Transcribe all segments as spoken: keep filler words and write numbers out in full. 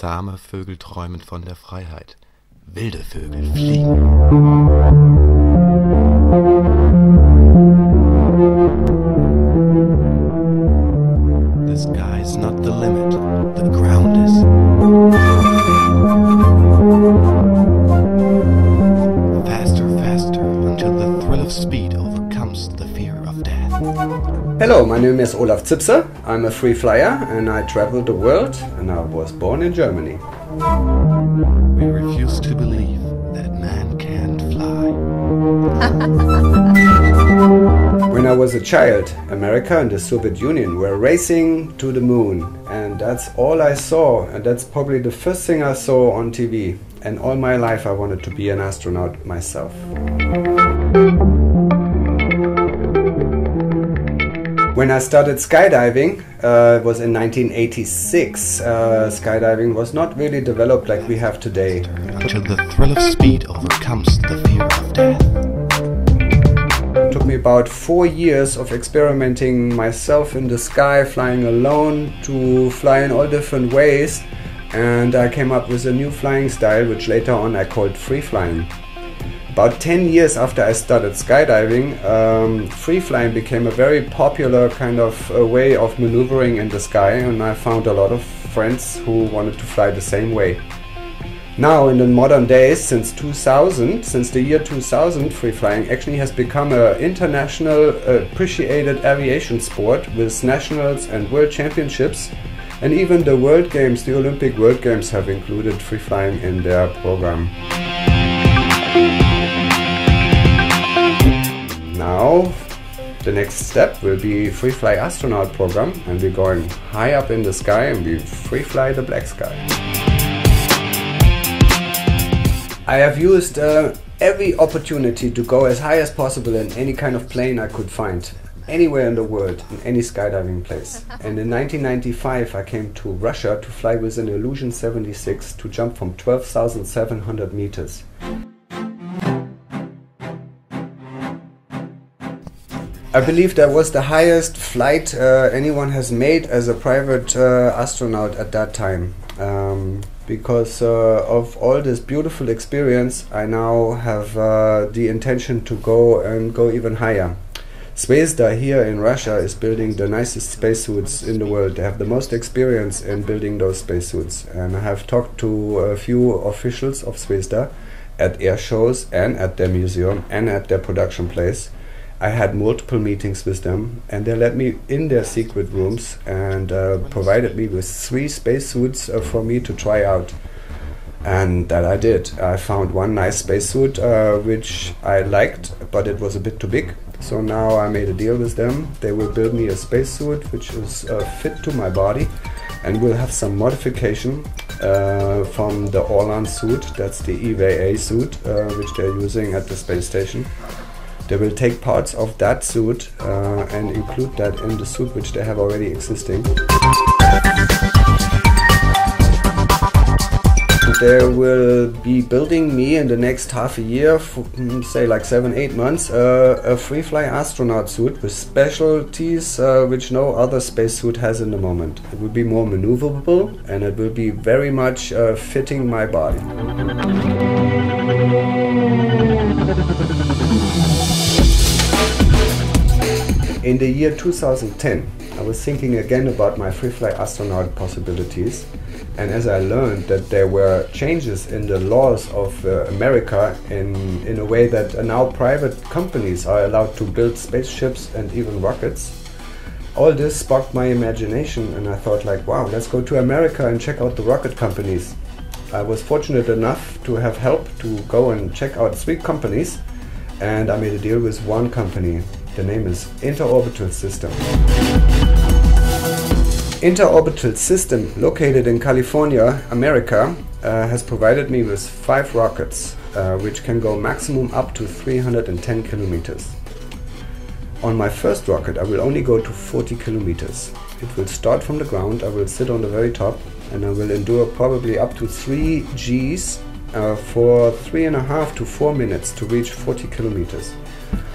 Zahme Vögel träumen von der Freiheit. Wilde Vögel fliegen. The sky is not the limit, the ground is. Faster, faster, until the thrill of speed overcomes the fear of death. Hello, my name is Olav Zipser. I'm a free flyer and I traveled the world and I was born in Germany. We refuse to believe that man can't fly. When I was a child, America and the Soviet Union were racing to the moon, and that's all I saw, and that's probably the first thing I saw on T V. And all my life I wanted to be an astronaut myself. When I started skydiving, uh, it was in nineteen eighty-six. Uh, skydiving was not really developed like we have today. Until the thrill of speed overcomes the fear of death. It took me about four years of experimenting myself in the sky, flying alone, to fly in all different ways. And I came up with a new flying style, which later on I called free flying. About ten years after I started skydiving, um, free flying became a very popular kind of uh, way of maneuvering in the sky, and I found a lot of friends who wanted to fly the same way. Now in the modern days, since two thousand, since the year two thousand, free flying actually has become an international appreciated aviation sport with nationals and world championships, and even the World Games, the Olympic World Games, have included free flying in their program. Now, the next step will be free fly astronaut program, and we're going high up in the sky and we free fly the black sky. I have used uh, every opportunity to go as high as possible in any kind of plane I could find, anywhere in the world, in any skydiving place. And in nineteen ninety-five I came to Russia to fly with an Ilyushin seventy-six to jump from twelve thousand seven hundred meters. I believe that was the highest flight uh, anyone has made as a private uh, astronaut at that time. Um, because uh, of all this beautiful experience, I now have uh, the intention to go and go even higher. Svezda here in Russia is building the nicest spacesuits in the world. They have the most experience in building those spacesuits. And I have talked to a few officials of Svezda at air shows and at their museum and at their production place. I had multiple meetings with them, and they let me in their secret rooms and uh, provided me with three spacesuits uh, for me to try out. And that I did. I found one nice spacesuit uh, which I liked, but it was a bit too big. So now I made a deal with them. They will build me a spacesuit which is uh, fit to my body and will have some modification uh, from the Orlan suit, that's the E V A suit uh, which they're using at the space station. They will take parts of that suit uh, and include that in the suit which they have already existing. They will be building me in the next half a year, for, say like seven, eight months, uh, a free fly astronaut suit with specialties uh, which no other spacesuit has in the moment. It will be more maneuverable and it will be very much uh, fitting my body. In the year two thousand ten, I was thinking again about my free-fly astronaut possibilities, and as I learned that there were changes in the laws of uh, America in, in a way that now private companies are allowed to build spaceships and even rockets, all this sparked my imagination and I thought like, wow, let's go to America and check out the rocket companies. I was fortunate enough to have help to go and check out three companies, and I made a deal with one company. The name is Interorbital Systems. Interorbital Systems, located in California, America, uh, has provided me with five rockets, uh, which can go maximum up to three hundred ten kilometers. On my first rocket, I will only go to forty kilometers. It will start from the ground, I will sit on the very top, and I will endure probably up to three G's uh, for three and a half to four minutes to reach forty kilometers.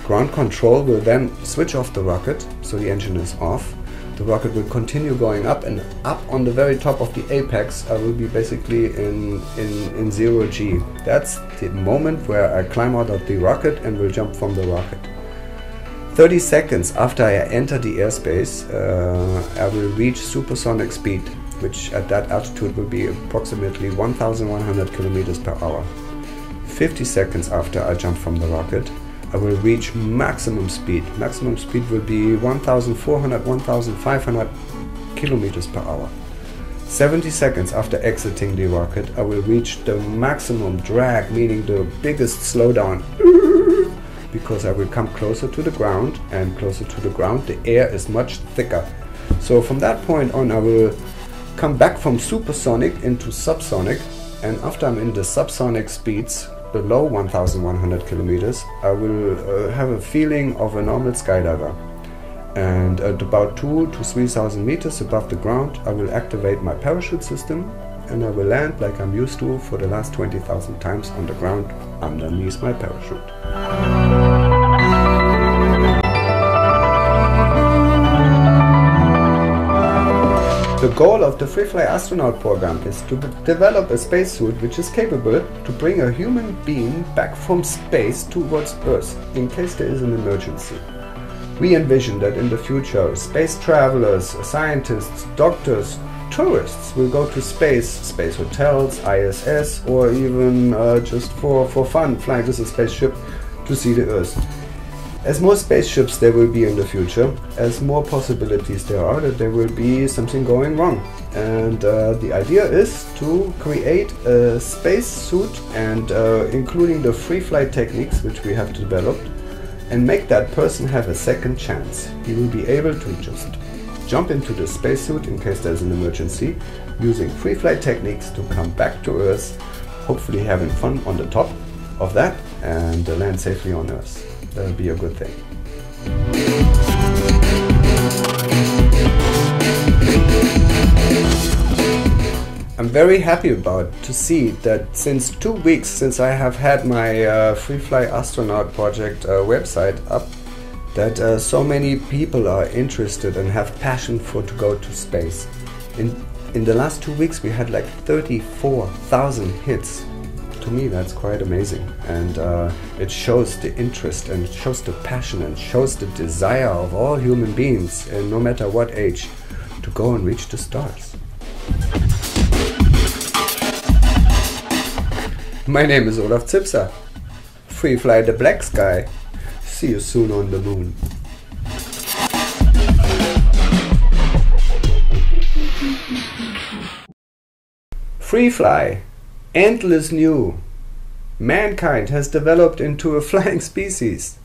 Ground control will then switch off the rocket, so the engine is off, The rocket will continue going up, and up on the very top of the apex I will be basically in, in, in zero G. That's the moment where I climb out of the rocket and will jump from the rocket. thirty seconds after I enter the airspace, uh, I will reach supersonic speed, which at that altitude will be approximately one thousand one hundred kilometers per hour. fifty seconds after I jump from the rocket, I will reach maximum speed. Maximum speed will be one thousand four hundred, one thousand five hundred kilometers per hour. seventy seconds after exiting the rocket, I will reach the maximum drag, meaning the biggest slowdown, because I will come closer to the ground, and closer to the ground the air is much thicker. So from that point on I will come back from supersonic into subsonic, and after I'm in the subsonic speeds below one thousand one hundred kilometers, I will uh, have a feeling of a normal skydiver. And at about two to three thousand meters above the ground I will activate my parachute system, and I will land like I'm used to for the last twenty thousand times on the ground underneath my parachute. The goal of the FreeFly astronaut program is to develop a spacesuit which is capable to bring a human being back from space towards Earth in case there is an emergency. We envision that in the future space travelers, scientists, doctors, tourists will go to space, space hotels, I S S, or even uh, just for, for fun flying with a spaceship to see the Earth. As more spaceships there will be in the future, as more possibilities there are that there will be something going wrong. And uh, the idea is to create a space suit, and uh, including the free flight techniques which we have developed, and make that person have a second chance. He will be able to just jump into the spacesuit in case there's an emergency, using free flight techniques to come back to Earth, hopefully having fun on the top of that and uh, land safely on Earth. That would be a good thing. I'm very happy about to see that since two weeks since I have had my uh, FreeFly Astronaut Project uh, website up, that uh, so many people are interested and have passion for to go to space. In, in the last two weeks we had like thirty-four thousand hits. To me that's quite amazing, and uh, it shows the interest, and it shows the passion, and shows the desire of all human beings, and no matter what age, to go and reach the stars. My name is Olav Zipser. Free fly the black sky. See you soon on the moon. Free fly. Endless new. Mankind has developed into a flying species.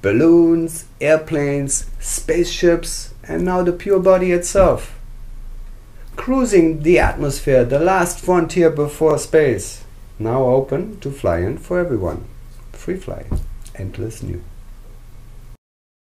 Balloons, airplanes, spaceships, and now the pure body itself. Cruising the atmosphere, the last frontier before space. Now open to fly in for everyone. Free fly. Endless new.